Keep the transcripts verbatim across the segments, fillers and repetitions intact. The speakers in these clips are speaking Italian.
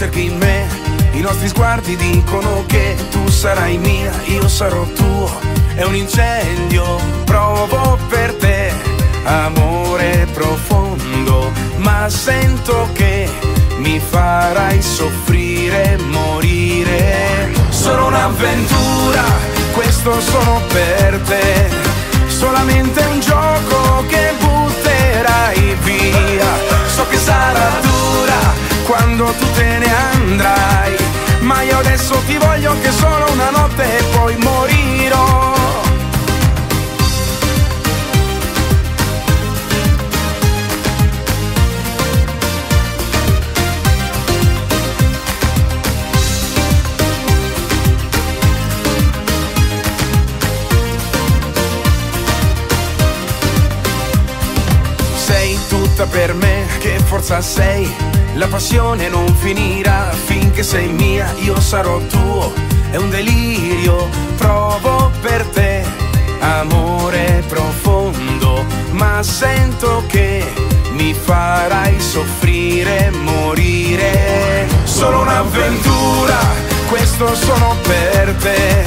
cerchi in me, i nostri sguardi dicono che tu sarai mia, io sarò tuo. È un incendio, provo per te amore profondo, ma sento che mi farai soffrire e morire. Sono un'avventura, questo sono per te, solamente un gioco che butterai via. So che sarà dura quando tu te ne andrai, ma io adesso ti voglio che solo una notte e poi morirò. Sei tutta per me, che forza sei. La passione non finirà finché sei mia, io sarò tuo. È un delirio, provo per te amore profondo, ma sento che mi farai soffrire e morire. Solo un'avventura, questo sono per te,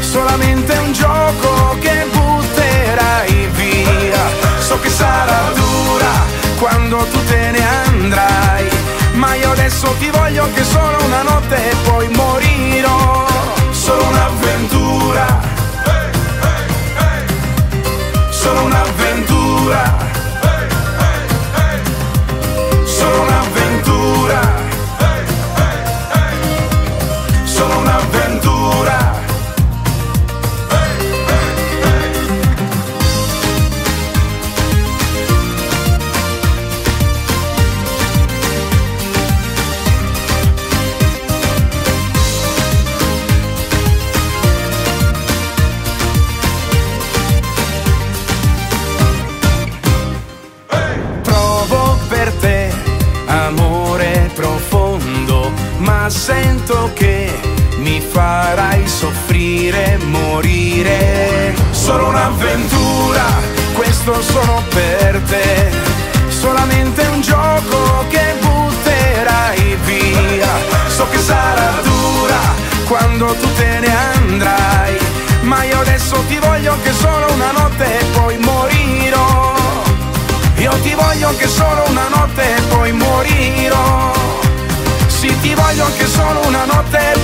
solamente un gioco che butterai via. So che sarà dura quando tu te ne andrai, ma io adesso ti voglio che solo una notte e poi morirò. Solo un'avventura, hey, hey, hey. Solo un'avventura, hey, hey, hey. Solo un'avventura, hey, hey, hey. Solo un'avventura, hey, hey, hey. Sento che mi farai soffrire e morire. Solo un'avventura, questo sono per te, solamente un gioco che butterai via. So che sarà dura quando tu te ne andrai, ma io adesso ti voglio che solo una notte e poi morirò. Io ti voglio che solo una notte e poi morirò. Sì, ti voglio anche solo una notte.